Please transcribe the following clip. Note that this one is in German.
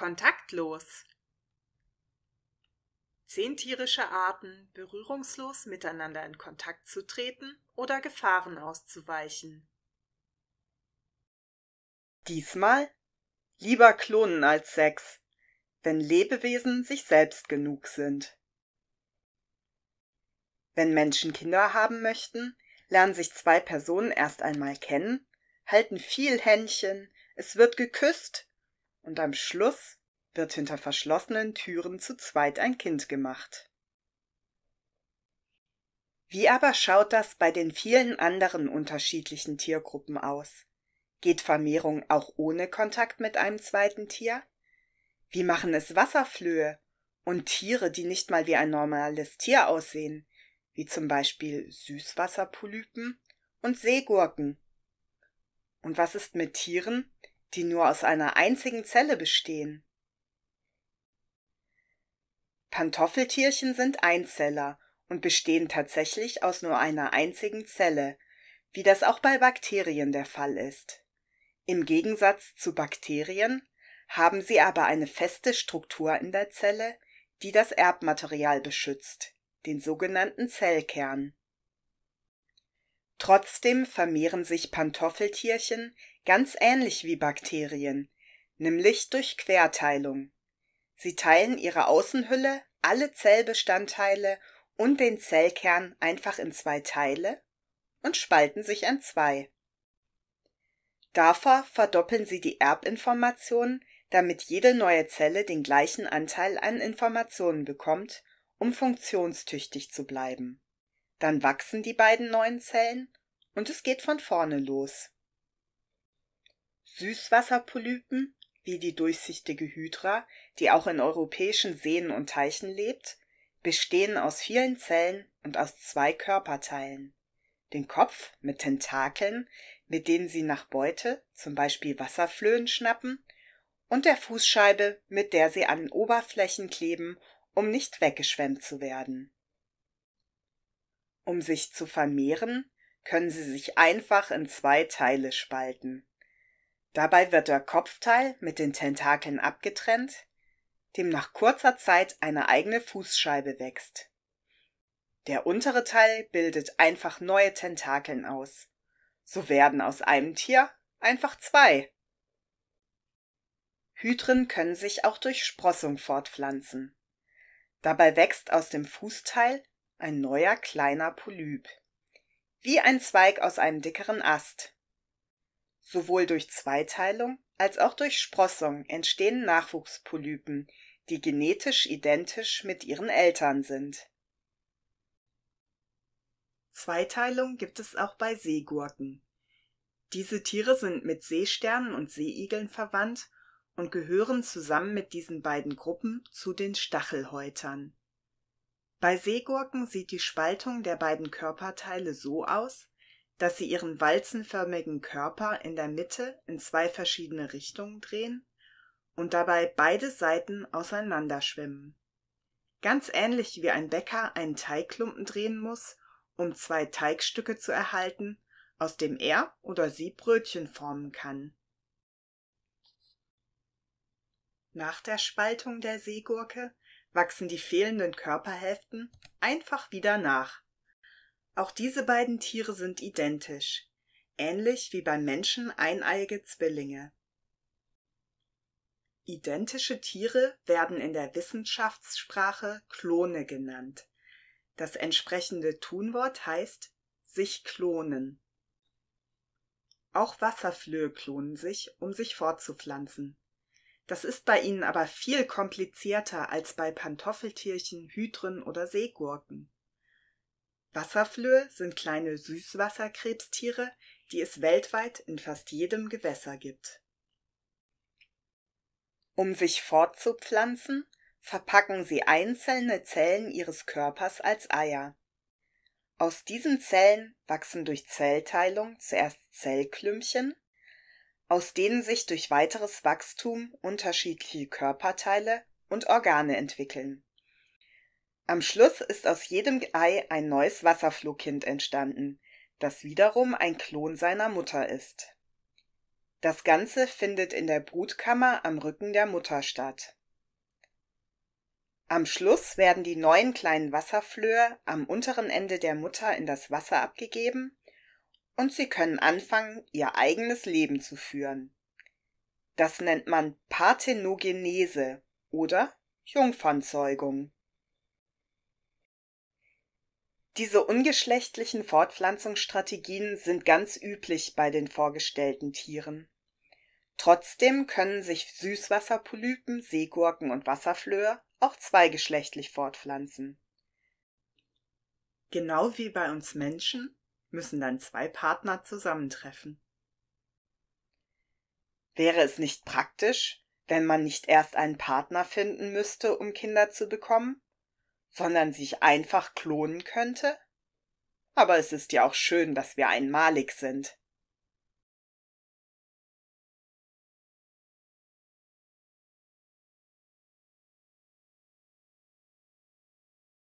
Kontaktlos. 10 tierische Arten, berührungslos miteinander in Kontakt zu treten oder Gefahren auszuweichen. Diesmal lieber klonen als Sex, wenn Lebewesen sich selbst genug sind. Wenn Menschen Kinder haben möchten, lernen sich zwei Personen erst einmal kennen, halten viel Händchen, es wird geküsst und am Schluss wird hinter verschlossenen Türen zu zweit ein Kind gemacht. Wie aber schaut das bei den vielen anderen unterschiedlichen Tiergruppen aus? Geht Vermehrung auch ohne Kontakt mit einem zweiten Tier? Wie machen es Wasserflöhe und Tiere, die nicht mal wie ein normales Tier aussehen, wie zum Beispiel Süßwasserpolypen und Seegurken? Und was ist mit Tieren, die nur aus einer einzigen Zelle bestehen? Pantoffeltierchen sind Einzeller und bestehen tatsächlich aus nur einer einzigen Zelle, wie das auch bei Bakterien der Fall ist. Im Gegensatz zu Bakterien haben sie aber eine feste Struktur in der Zelle, die das Erbmaterial beschützt, den sogenannten Zellkern. Trotzdem vermehren sich Pantoffeltierchen ganz ähnlich wie Bakterien, nämlich durch Querteilung. Sie teilen ihre Außenhülle, alle Zellbestandteile und den Zellkern einfach in zwei Teile und spalten sich entzwei. Dafür verdoppeln sie die Erbinformationen, damit jede neue Zelle den gleichen Anteil an Informationen bekommt, um funktionstüchtig zu bleiben. Dann wachsen die beiden neuen Zellen und es geht von vorne los. Süßwasserpolypen, wie die durchsichtige Hydra, die auch in europäischen Seen und Teichen lebt, bestehen aus vielen Zellen und aus zwei Körperteilen. Den Kopf mit Tentakeln, mit denen sie nach Beute, zum Beispiel Wasserflöhen, schnappen, und der Fußscheibe, mit der sie an Oberflächen kleben, um nicht weggeschwemmt zu werden. Um sich zu vermehren, können sie sich einfach in zwei Teile spalten. Dabei wird der Kopfteil mit den Tentakeln abgetrennt, dem nach kurzer Zeit eine eigene Fußscheibe wächst. Der untere Teil bildet einfach neue Tentakeln aus. So werden aus einem Tier einfach zwei. Hydren können sich auch durch Sprossung fortpflanzen. Dabei wächst aus dem Fußteil ein neuer kleiner Polyp, wie ein Zweig aus einem dickeren Ast. Sowohl durch Zweiteilung als auch durch Sprossung entstehen Nachwuchspolypen, die genetisch identisch mit ihren Eltern sind. Zweiteilung gibt es auch bei Seegurken. Diese Tiere sind mit Seesternen und Seeigeln verwandt und gehören zusammen mit diesen beiden Gruppen zu den Stachelhäutern. Bei Seegurken sieht die Spaltung der beiden Körperteile so aus, dass sie ihren walzenförmigen Körper in der Mitte in zwei verschiedene Richtungen drehen und dabei beide Seiten auseinanderschwimmen. Ganz ähnlich wie ein Bäcker einen Teigklumpen drehen muss, um zwei Teigstücke zu erhalten, aus dem er oder sie Brötchen formen kann. Nach der Spaltung der Seegurke wachsen die fehlenden Körperhälften einfach wieder nach. Auch diese beiden Tiere sind identisch, ähnlich wie beim Menschen eineige Zwillinge. Identische Tiere werden in der Wissenschaftssprache Klone genannt. Das entsprechende Tunwort heißt sich klonen. Auch Wasserflöhe klonen sich, um sich fortzupflanzen. Das ist bei ihnen aber viel komplizierter als bei Pantoffeltierchen, Hydren oder Seegurken. Wasserflöhe sind kleine Süßwasserkrebstiere, die es weltweit in fast jedem Gewässer gibt. Um sich fortzupflanzen, verpacken sie einzelne Zellen ihres Körpers als Eier. Aus diesen Zellen wachsen durch Zellteilung zuerst Zellklümpchen, aus denen sich durch weiteres Wachstum unterschiedliche Körperteile und Organe entwickeln. Am Schluss ist aus jedem Ei ein neues Wasserflohkind entstanden, das wiederum ein Klon seiner Mutter ist. Das Ganze findet in der Brutkammer am Rücken der Mutter statt. Am Schluss werden die neuen kleinen Wasserflöhe am unteren Ende der Mutter in das Wasser abgegeben und sie können anfangen, ihr eigenes Leben zu führen. Das nennt man Parthenogenese oder Jungfernzeugung. Diese ungeschlechtlichen Fortpflanzungsstrategien sind ganz üblich bei den vorgestellten Tieren. Trotzdem können sich Süßwasserpolypen, Seegurken und Wasserflöhe auch zweigeschlechtlich fortpflanzen. Genau wie bei uns Menschen müssen dann zwei Partner zusammentreffen. Wäre es nicht praktisch, wenn man nicht erst einen Partner finden müsste, um Kinder zu bekommen, sondern sich einfach klonen könnte? Aber es ist ja auch schön, dass wir einmalig sind.